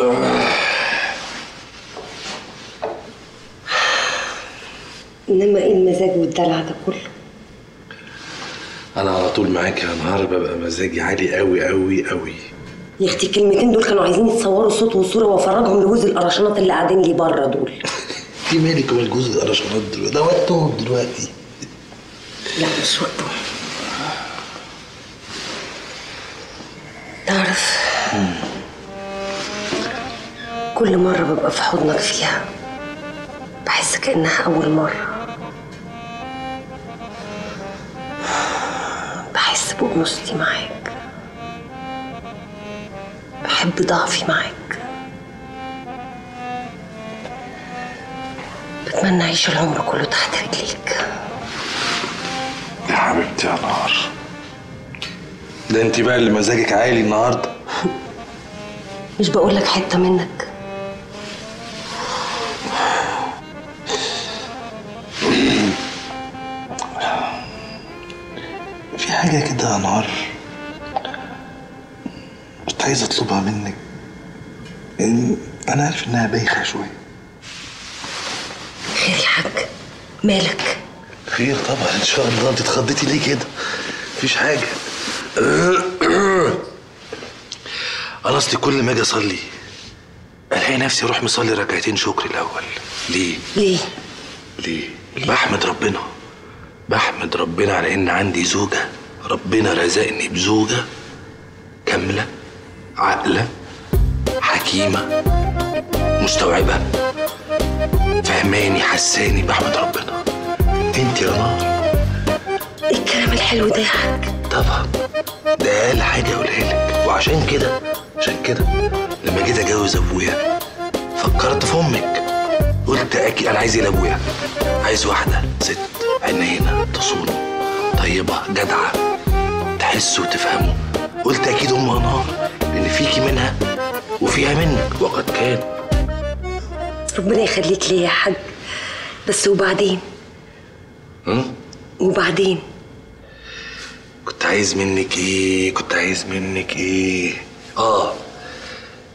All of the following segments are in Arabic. انما ايه المزاج والدلع ده كله؟ انا على طول معاك يا نهار، ببقى مزاجي عالي قوي قوي قوي. يا اختي الكلمتين دول كانوا عايزين يتصوروا صوت وصوره وافرجهم لجوز القرشنات اللي قاعدين لي بره دول. في مالك ومال جوز القرشنات دول؟ ده وقتهم دلوقتي. لا مش وقتهم. تعرف كل مره ببقى في حضنك فيها بحس كأنها أول مرة، بحس بأنوثتي معاك، بحب ضعفي معاك، بتمنى أعيش العمر كله تحت رجليك يا حبيبتي يا نهار. ده انت بقى اللي مزاجك عالي النهارده. مش بقولك حتة منك. حاجة كده يا نهار كنت عايز اطلبها منك، لان انا عارف انها بايخة شوية. خير يا حاج، مالك؟ خير طبعا ان شاء الله. انت اتخضيتي ليه كده؟ مفيش حاجة. انا اصلي كل ما اجي اصلي الاقي نفسي اروح مصلي ركعتين شكر الاول. ليه؟ ليه؟ ليه؟ بحمد ربنا، بحمد ربنا على ان عندي زوجة، ربنا رزقني بزوجة كاملة عاقلة حكيمة مستوعبة فهماني حساني. بحمد ربنا. انت يا نار الكلام الحلو ده يا حاج؟ طبعا ده اقل حاجة اقولها لك. وعشان كده لما جيت اتجوز ابويا فكرت في امك، قلت اكيد انا عايز ايه لابويا؟ عايز واحدة ست عينينا تصون طيبة جدعة تحس وتفهمه. قلت أكيد أم أنهار لأن فيكي منها وفيها منك. وقد كان. ربنا يخليك ليا يا حاج. بس وبعدين؟ وبعدين؟ كنت عايز منك إيه؟ آه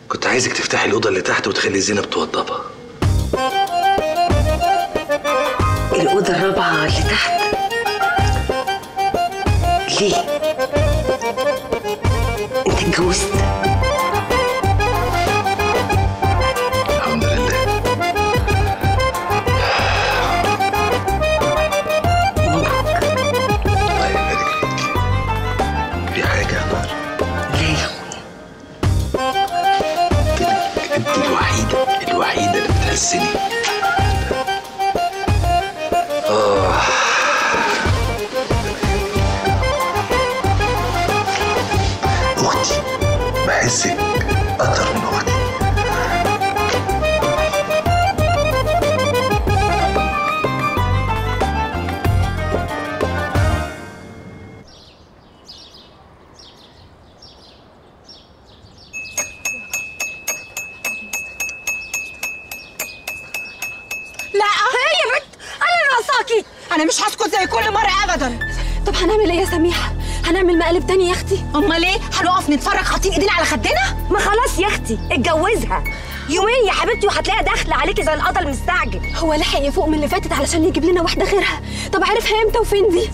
كنت عايزك تفتحي الأوضة اللي تحت وتخلي زينب توضبها. الأوضة الرابعة اللي تحت. ليه؟ أنت اتجوزت؟ الحمد لله. مبروك. الله يبارك فيك. في حاجة يا نهار؟ لا يا أخويا. أنت الوحيدة اللي بتحسني. بحسك أكتر من أختي. لا أهي يا بنت، أنا ناقصاكي، أنا مش هسكت زي كل مرة أبدا. طب هنعمل إيه يا سميحة؟ هنعمل مقلب تاني يا اختي. امال ايه؟ هنقف نتفرج حاطين ايدينا على خدنا؟ ما خلاص يا اختي اتجوزها يومين يا حبيبتي وهتلاقيها داخله عليكي زي القطر المستعجل. هو لحق يفوق من اللي فاتت علشان يجيب لنا واحده غيرها؟ طب عارف هي امتى وفين دي؟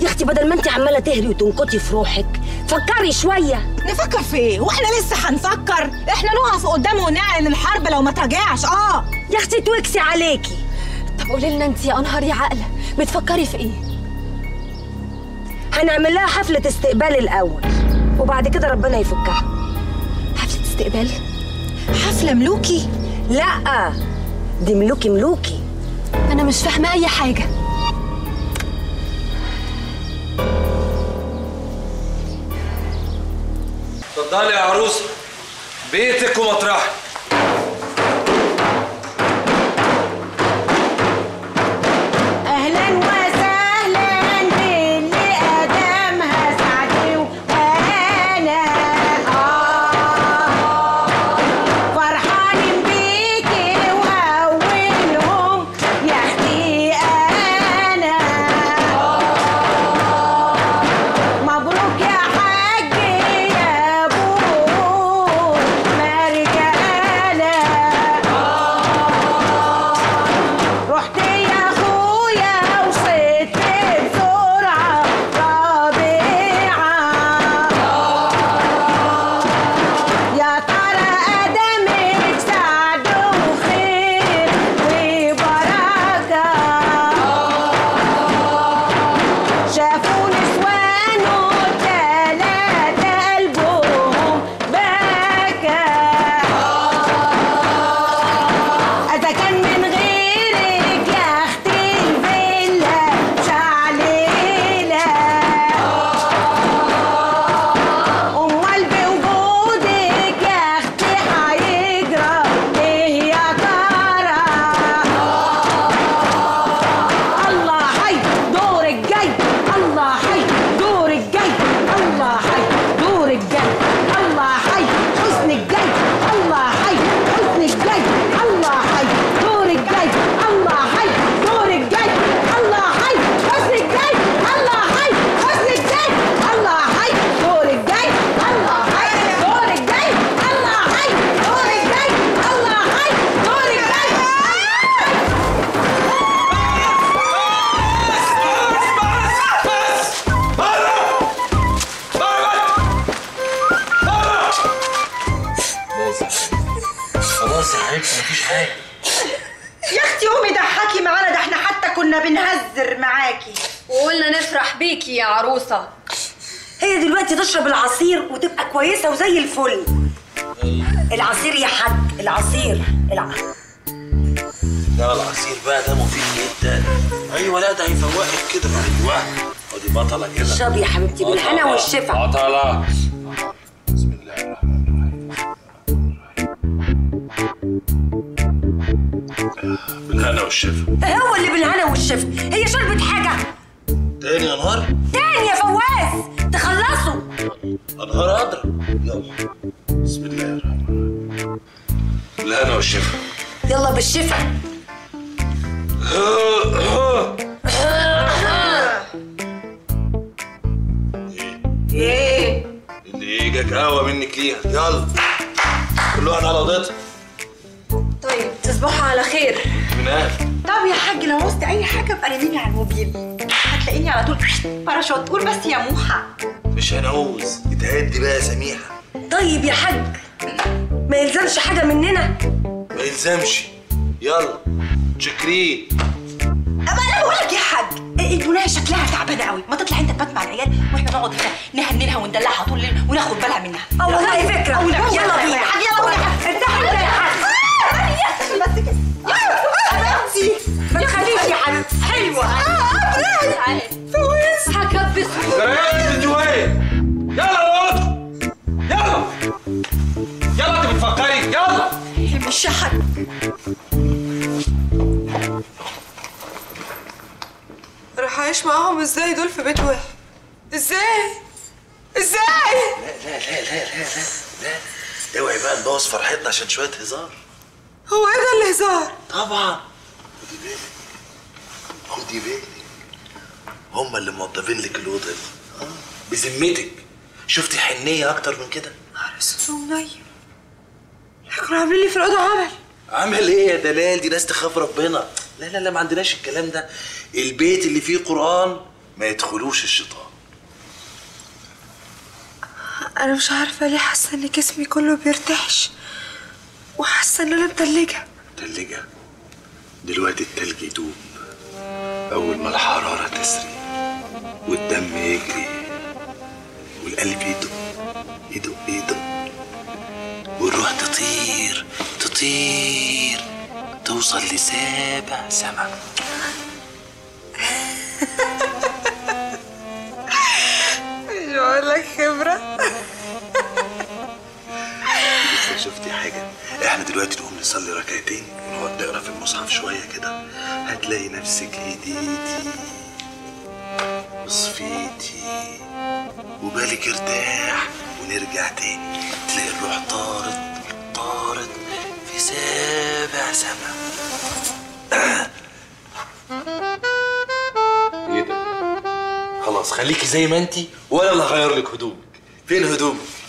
يا اختي بدل ما انت عماله تهري وتنكتي في روحك فكري شويه. نفكر في ايه واحنا لسه هنفكر؟ احنا نقف قدامه ونعلن الحرب لو ما تراجعش. اه يا اختي توكسي عليكي. طب قولي لنا انت يا انهار يا عاقله بتفكري في ايه؟ هنعمل لها حفلة استقبال الأول وبعد كده ربنا يفكها. حفلة استقبال؟ حفلة ملوكي؟ لأ دي ملوكي ملوكي. أنا مش فاهمة أي حاجة. اتفضلي يا عروسة، بيتك ومطرحك. زعلتش مفيش حاجة يا اختي. قومي ضحكي معانا، ده احنا حتى كنا بنهزر معاكي وقلنا نفرح بيكي يا عروسة. هي دلوقتي تشرب العصير وتبقى كويسة وزي الفل. العصير يا حاج، العصير لا العصير بقى ده مفيد جدا. ايوه لا ده هيفوقك كده. ايوه ادي بطلة كده، اشربي يا حبيبتي بالهنا والشفا. بطلة بسم الله الرحمن الرحيم. بالهنا والشفا. هو اللي بالهنا والشفا. هي شربت حاجة تاني يا نهار؟ تاني يا فواز تخلصوا. انهار اضرب. يلا بسم الله الرحمن الرحيم. بالهنا والشفا. يلا بالشفا. ايه؟ اللي جاك قهوة منك ليها، يلا كل واحد على قضيتها. طيب تصبحوا على خير. من اهل. طب يا حاج لو عوزت اي حاجة ابقى رنيني على الموبيل، هتلاقيني على طول باراشوت. قول بس يا موحة. مش هنعوز، اتهدي بقى يا سميحة. طيب يا حاج ما يلزمش حاجة مننا. ما يلزمش، يلا تشكريه. اما انا بقول لك يا حاج البنيه شكلها تعبانه قوي، ما تطلع انت تبات مع العيال واحنا نقعد هنا نهنلها وندلعها طول الليل وناخد بالها منها. والله فكره. يلا بينا يا حاج، يلا بينا. افتحي يا حاج. يا اختي بس كده يا اختي، ما تخافيش يا حبيبتي. حلوه. تعالي فوز هكبس. انت جوايه. يلا يا يلا يلا، انت بتفكري يلا. مش يا حاج. راح اعيش معاهم ازاي دول في بيت واحد؟ ازاي؟ لا لا لا لا لا لا، اوعي بقى نبوظ فرحتنا عشان شوية هزار. هو ايه ده الهزار؟ طبعا خدي بالك هما اللي موظفين لك الأوضة دي. بذمتك شفتي حنية أكتر من كده؟ عرس منير كانوا عاملين لي في الأوضة عمل ايه يا دلال؟ دي ناس تخاف ربنا. لا لا لا ما عندناش الكلام ده. البيت اللي فيه قرآن ما يدخلوش الشيطان. أنا مش عارفة ليه حاسة إن جسمي كله بيرتعش وحاسة إن أنا متلجة. متلجة؟ دلوقتي التلج يدوب أول ما الحرارة تسري والدم يجري والقلب يدق والروح تطير توصل لسابع سما. مش بقول لك خبرة. لسه شفتي حاجة؟ احنا دلوقتي نقوم نصلي ركعتين ونقعد نقرا في المصحف شوية كده، هتلاقي نفسك هديتي وصفيتي وبالك ارتاح، ونرجع تاني تلاقي الروح طارت في سابع سما. ايه ده؟ خلاص خليكي زي ما انتي ولا انا هغير لك هدومك. فين هدومك؟